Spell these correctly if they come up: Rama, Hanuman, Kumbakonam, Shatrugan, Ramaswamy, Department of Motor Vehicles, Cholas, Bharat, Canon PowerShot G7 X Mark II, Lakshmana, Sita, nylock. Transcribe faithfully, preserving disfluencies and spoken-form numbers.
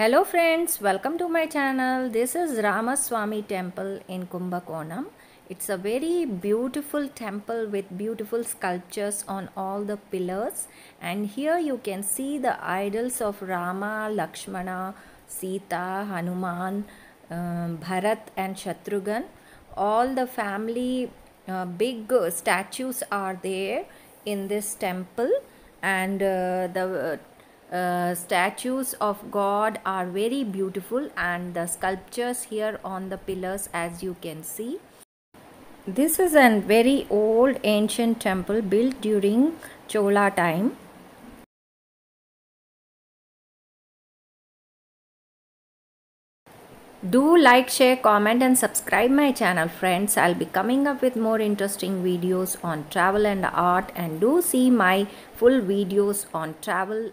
Hello friends, welcome to my channel. This is Ramaswamy temple in Kumbakonam. It's a very beautiful temple with beautiful sculptures on all the pillars, and here you can see the idols of Rama, Lakshmana, Sita, Hanuman, um, Bharat and Shatrugan. All the family uh, big statues are there in this temple, and uh, the uh, Uh, statues of God are very beautiful, and the sculptures here on the pillars, as you can see. This is a very old ancient temple built during Chola time. Do like, share, comment and subscribe my channel, friends. I'll be coming up with more interesting videos on travel and art, and do see my full videos on travel